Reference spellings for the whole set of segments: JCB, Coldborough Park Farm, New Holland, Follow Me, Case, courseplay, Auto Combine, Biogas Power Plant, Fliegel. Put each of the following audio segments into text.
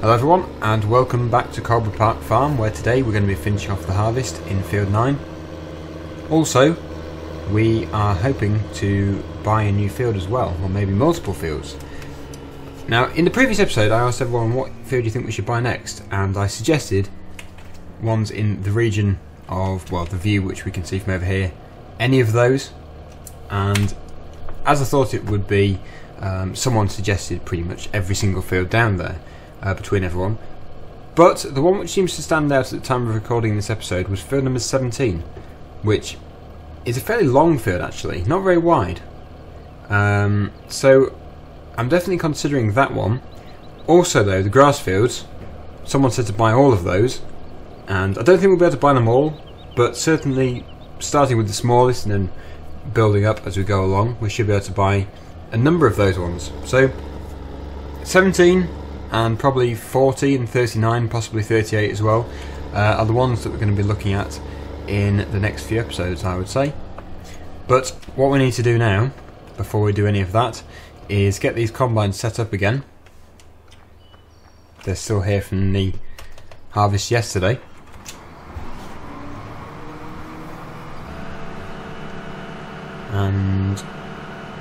Hello everyone and welcome back to Coldborough Park Farm, where today we're going to be finishing off the harvest in Field 9. Also, we are hoping to buy a new field as well, or maybe multiple fields. Now, in the previous episode I asked everyone what field you think we should buy next, and I suggested ones in the region of, well, the view which we can see from over here, any of those, and as I thought it would be, someone suggested pretty much every single field down there. Between everyone, but the one which seems to stand out at the time of recording this episode was field number 17, which is a fairly long field actually, not very wide, so I'm definitely considering that one. Also though, the grass fields, someone said to buy all of those, and I don't think we'll be able to buy them all, but certainly starting with the smallest and then building up as we go along, we should be able to buy a number of those ones. So 17 and probably 40 and 39, possibly 38 as well, are the ones that we're going to be looking at in the next few episodes, I would say. But what we need to do now, before we do any of that, is get these combines set up again. They're still here from the harvest yesterday. And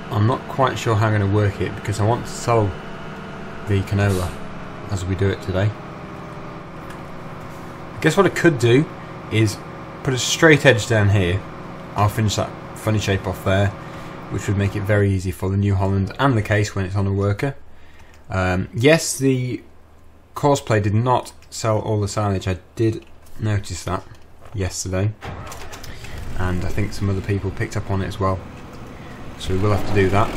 I'm not quite sure how I'm going to work it, because I want to sell the canola as we do it today. I guess what I could do is put a straight edge down here. I'll finish that funny shape off there, which would make it very easy for the New Holland and the Case when it's on a worker. Yes, the Courseplay did not sell all the silage. I did notice that yesterday, and I think some other people picked up on it as well, so we will have to do that.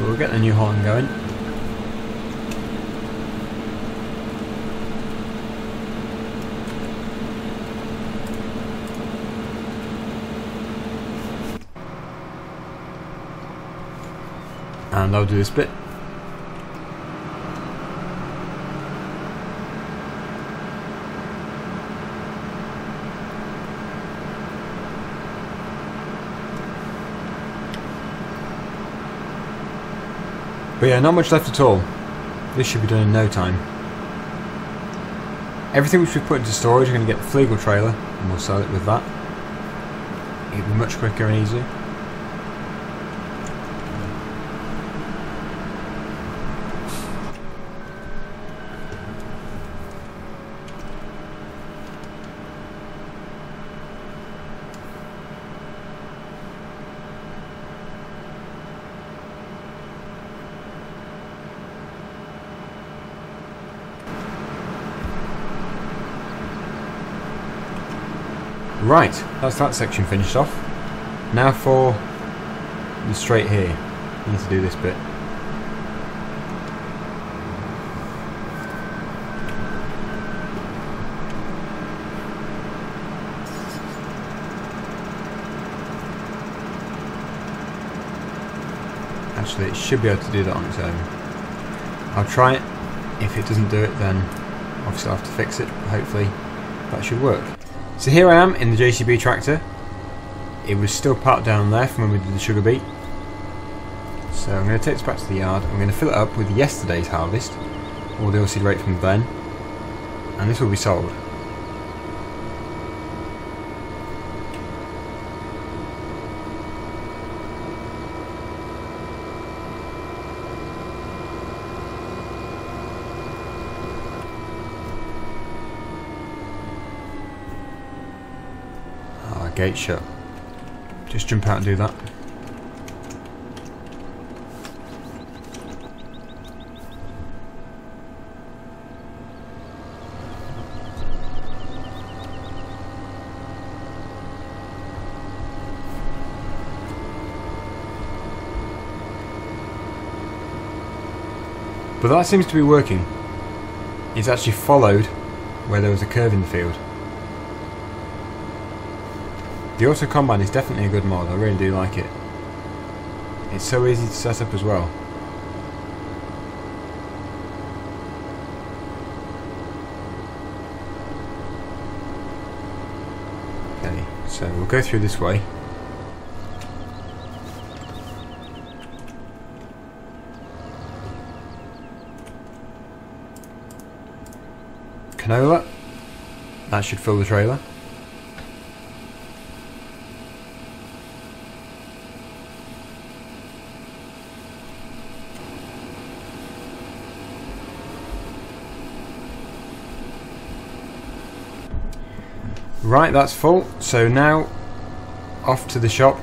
We'll get the New Holland going. And I'll do this bit. But yeah, not much left at all. This should be done in no time. Everything which we've put into storage, we're going to get the Fliegel trailer and we'll sell it with that. It'll be much quicker and easier. Right, that's that section finished off. Now for the straight here. I need to do this bit. Actually, it should be able to do that on its own. I'll try it. If it doesn't do it, then obviously I'll have to fix it. Hopefully that should work. So here I am in the JCB tractor. It was still parked down there from when we did the sugar beet. So I'm going to take this back to the yard. I'm going to fill it up with yesterday's harvest, all the oilseed rate from then, and this will be sold. Gate shut. Just jump out and do that. But that seems to be working. It's actually followed where there was a curve in the field. The Auto Combine is definitely a good mod, I really do like it. It's so easy to set up as well. Okay, so we'll go through this way. canola. That should fill the trailer. Right, that's full. So now off to the shop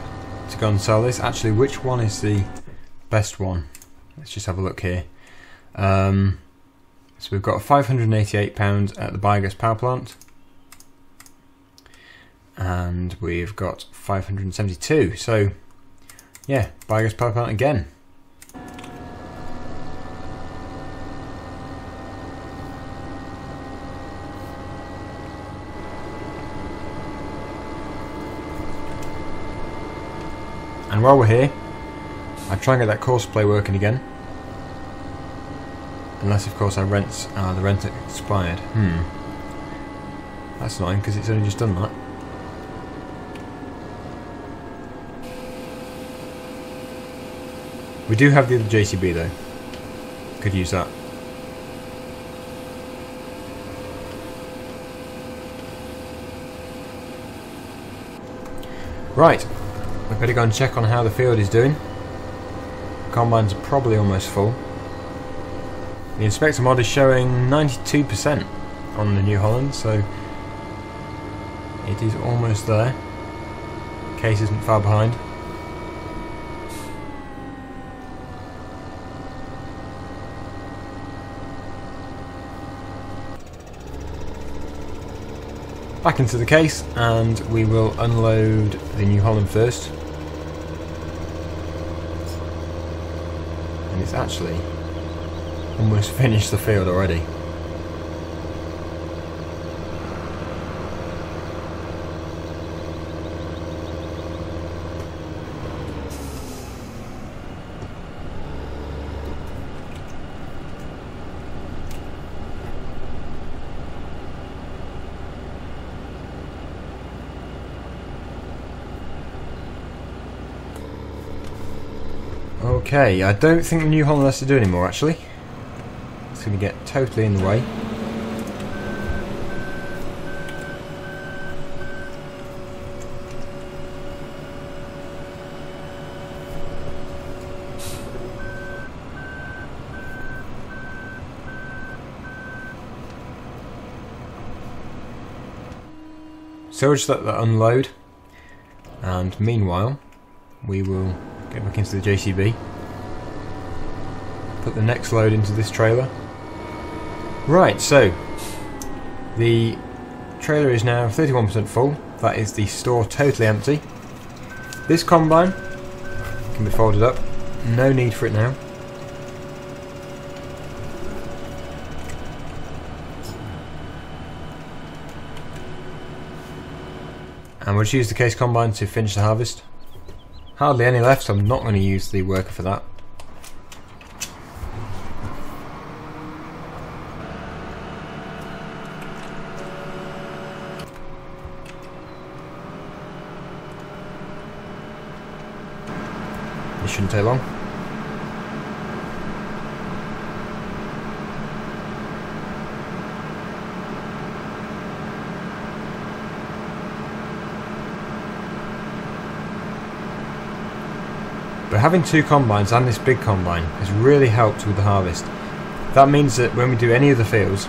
to go and sell this. Actually, which one is the best one? Let's just have a look here. So we've got £588 at the Biogas Power Plant, and we've got 572. So yeah, Biogas Power Plant again. And while we're here, I try and get that courseplay working again. Unless, of course, I rent. The rent expired. That's annoying because it's only just done that. We do have the other JCB though. Could use that. Right. I better go and check on how the field is doing. Combines are probably almost full. The inspector mod is showing 92% on the New Holland, so it is almost there. Case isn't far behind. Back into the Case, and we will unload the New Holland first. And it's actually almost finished the field already. Okay, I don't think the New Holland has to do anymore actually. It's going to get totally in the way. So we'll just let that unload, and meanwhile we will get back into the JCB, put the next load into this trailer. Right, so the trailer is now 31% full. That is the store totally empty. This combine can be folded up, no need for it now. And we'll just use the Case combine to finish the harvest. Hardly any left, so I'm not going to use the worker for that. Shouldn't take long. But having two combines and this big combine has really helped with the harvest. That means that when we do any of the fields,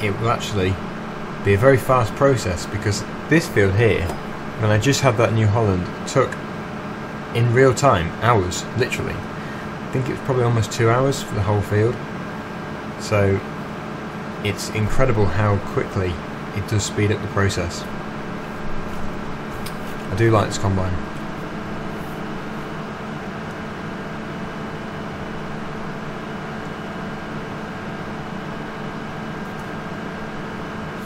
it will actually be a very fast process, because this field here, when I just had that New Holland, took in real time, hours, literally. I think it was probably almost 2 hours for the whole field. So it's incredible how quickly it does speed up the process. I do like this combine.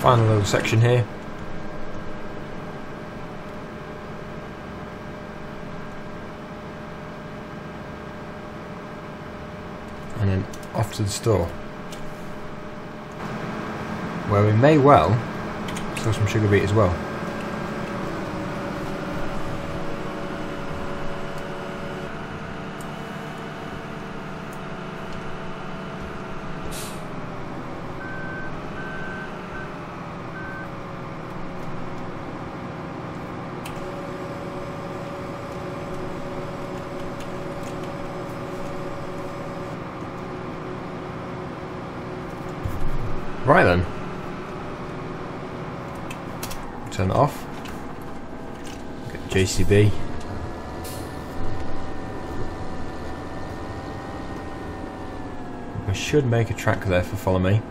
Final little section here. Off to the store, where we may well sell some sugar beet as well. Right then. Turn it off. Get the JCB. We should make a track there for Follow Me.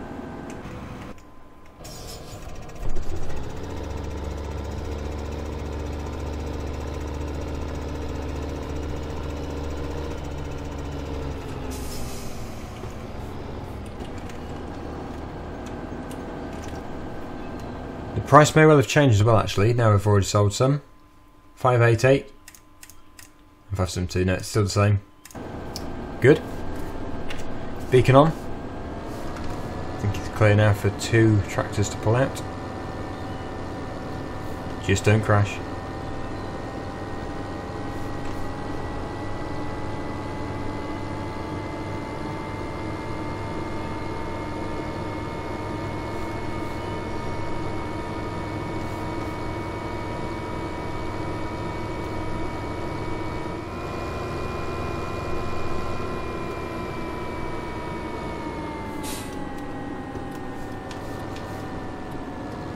The price may well have changed as well, actually. Now we've already sold some. 588 and 572. No, it's still the same. Good. Beacon on. I think it's clear now for two tractors to pull out. Just don't crash.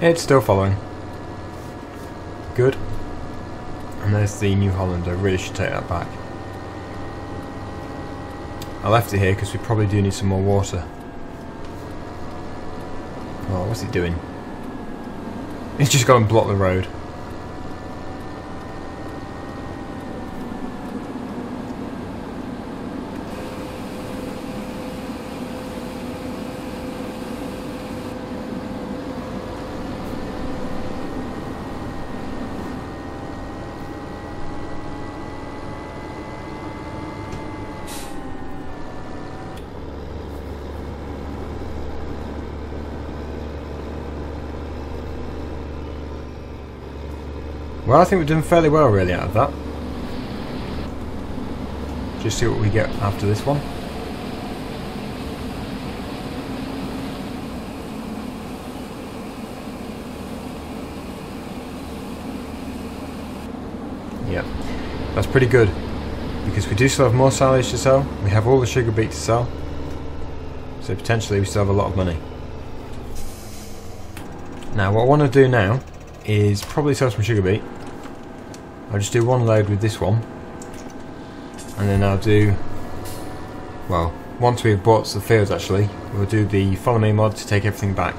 It's still following. Good. And there's the New Holland. I really should take that back. I left it here because we probably do need some more water. Oh, what's it doing? It's just gone and blocked the road. Well, I think we've done fairly well really out of that. Just see what we get after this one. Yep, that's pretty good. Because we do still have more silage to sell, we have all the sugar beet to sell. So potentially we still have a lot of money. Now what I want to do now is probably sell some sugar beet. I'll just do one load with this one, and then I'll do, well, once we've bought the fields actually, we'll do the Follow Me mod to take everything back.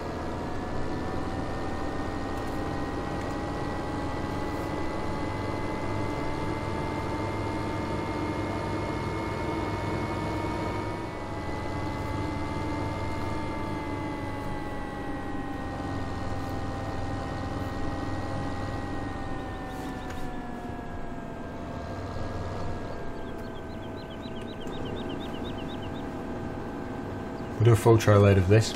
Do a full trail load of this.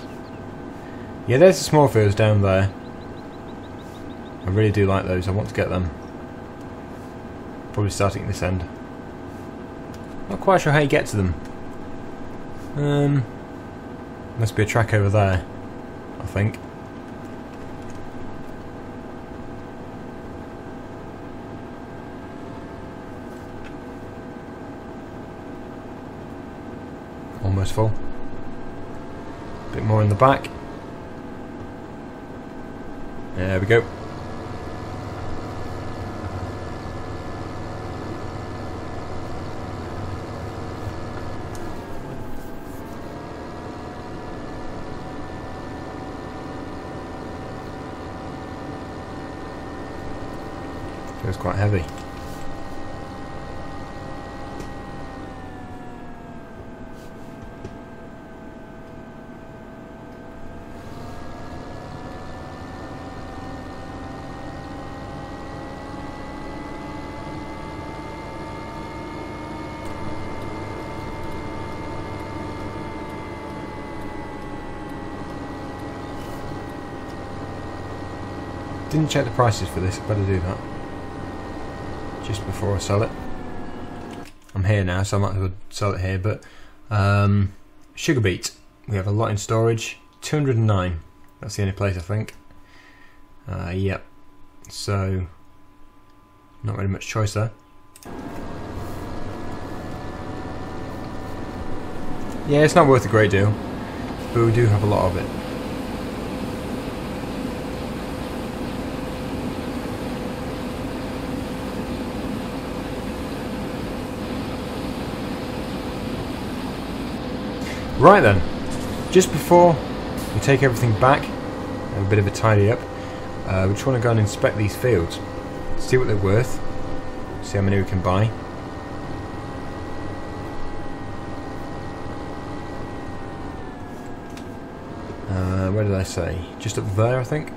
Yeah, there's the small fields down there. I really do like those. I want to get them. Probably starting at this end. Not quite sure how you get to them. Must be a track over there, I think. Almost full. Bit more in the back. There we go. Feels quite heavy. Didn't check the prices for this, I better do that just before I sell it. I'm here now, so I might as well sell it here, but sugar beet, we have a lot in storage. 209, that's the only place I think. Yep, so not really much choice there. Yeah, it's not worth a great deal, but we do have a lot of it. Right then, just before we take everything back and have a bit of a tidy up, we just want to go and inspect these fields, see what they're worth, see how many we can buy. Where did I say? Just up there, I think.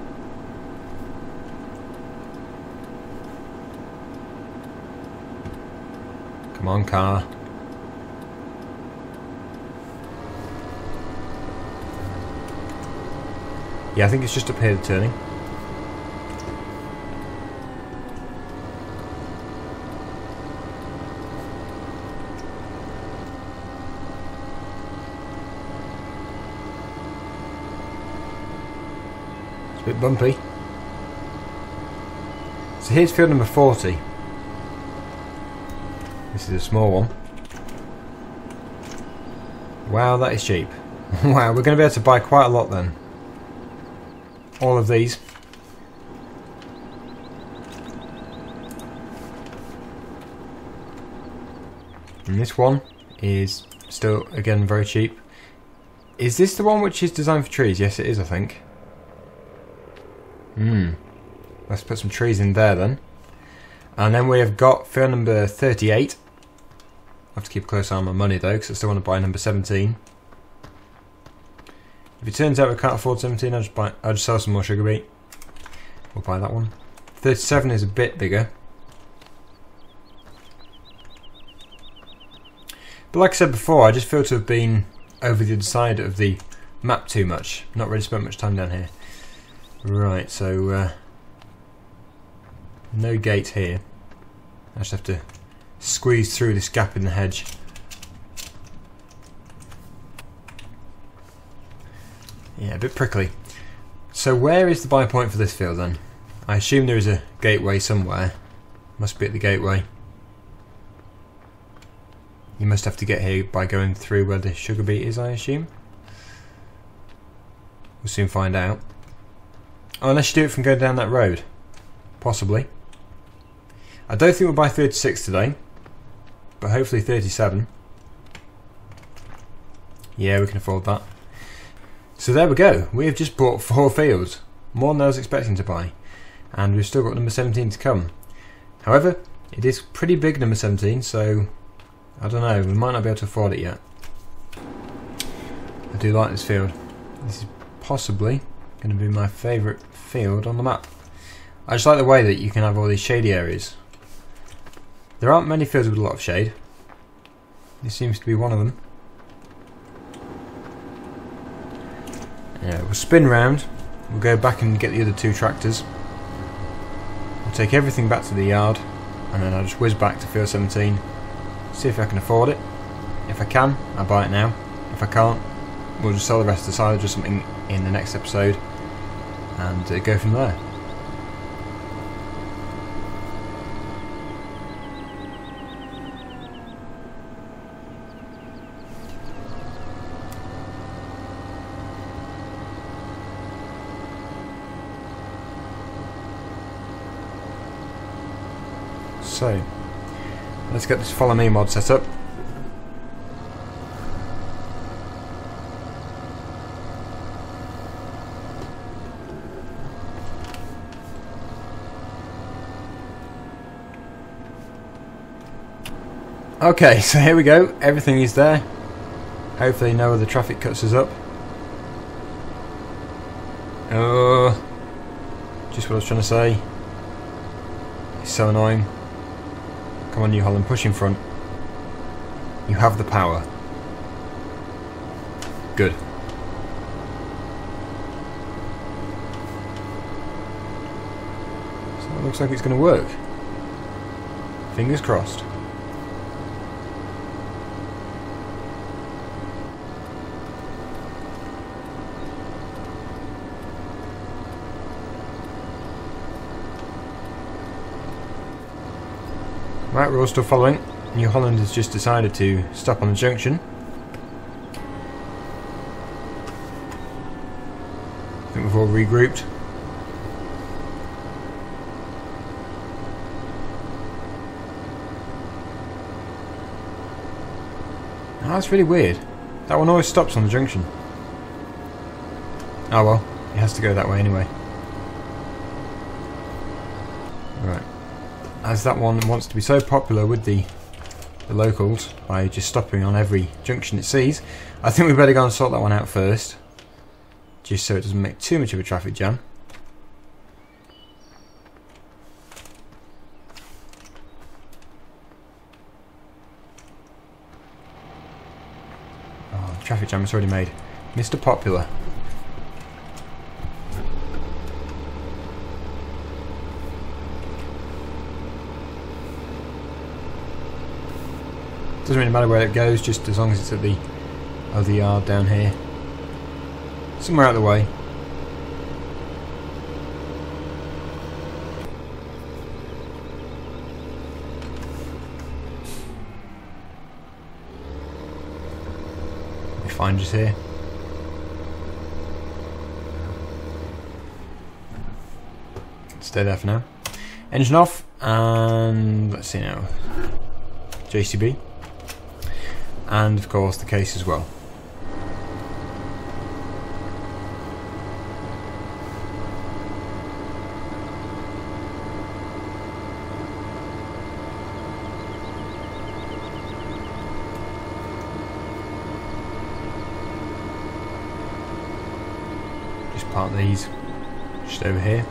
Come on, car. Yeah, I think it's just up here, the turning. It's a bit bumpy. So here's field number 40. This is a small one. Wow, that is cheap. Wow, we're going to be able to buy quite a lot then. All of these. And this one is still, again, very cheap. Is this the one which is designed for trees? Yes, it is, I think. Let's put some trees in there then. And then we have got field number 38. I have to keep a close eye on my money though, because I still want to buy number 17. If it turns out we can't afford 17, I'll just sell some more sugar beet. We'll buy that one. 37 is a bit bigger. But like I said before, I just feel to have been over the other side of the map too much. Not really spent much time down here. Right, so no gate here. I just have to squeeze through this gap in the hedge. Yeah, a bit prickly. So where is the buy point for this field then? I assume there is a gateway somewhere. Must be at the gateway. You must have to get here by going through where the sugar beet is, I assume. We'll soon find out. Oh, unless you do it from going down that road. Possibly. I don't think we'll buy 36 today. But hopefully 37. Yeah, we can afford that. So there we go, we have just bought 4 fields, more than I was expecting to buy, and we've still got number 17 to come. However, it is pretty big, number 17, so I don't know, we might not be able to afford it yet. I do like this field. This is possibly going to be my favourite field on the map. I just like the way that you can have all these shady areas. There aren't many fields with a lot of shade. This seems to be one of them. Yeah, we'll spin round, we'll go back and get the other 2 tractors. We'll take everything back to the yard, and then I'll just whiz back to field 17, see if I can afford it. If I can, I'll buy it now. If I can't, we'll just sell the rest of the silage or something in the next episode, and go from there. So, let's get this Follow Me mod set up. Okay, so here we go. Everything is there. Hopefully no other traffic cuts us up. Oh, just what I was trying to say. It's so annoying. Come on, New Holland, push in front. You have the power. Good. So it looks like it's going to work. Fingers crossed. Right, we're all still following. New Holland has just decided to stop on the junction. I think we've all regrouped. Oh, that's really weird. That one always stops on the junction. Oh well, it has to go that way anyway. Right. As that one wants to be so popular with the locals by just stopping on every junction it sees, I think we better go and sort that one out first. Just so it doesn't make too much of a traffic jam. Oh, the traffic jam is already made. Mr. Popular. Doesn't really matter where it goes, just as long as it's at the other yard down here. Somewhere out of the way. Let me find us here. Stay there for now. Engine off, and let's see now. JCB. And of course the Case as well. Just park these just over here.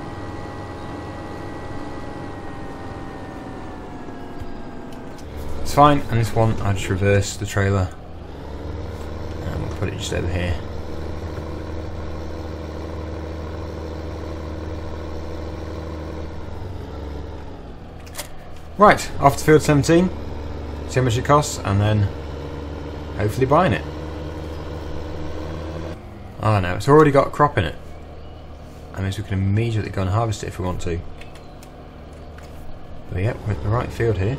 It's fine, and this one I just reverse the trailer and we'll put it just over here. Right, off to field 17, see how much it costs, and then hopefully buying it. Oh no, it's already got a crop in it. That means we can immediately go and harvest it if we want to. But yep, we're at the right field here.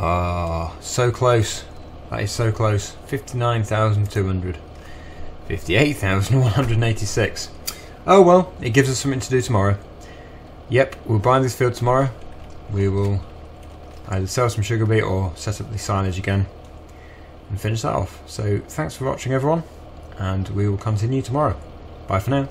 Ah, oh, so close. That is so close. 59,200. 58,186. Oh well, it gives us something to do tomorrow. Yep, we'll buy this field tomorrow. We will either sell some sugar beet or set up the silage again and finish that off. So thanks for watching, everyone, and we will continue tomorrow. Bye for now.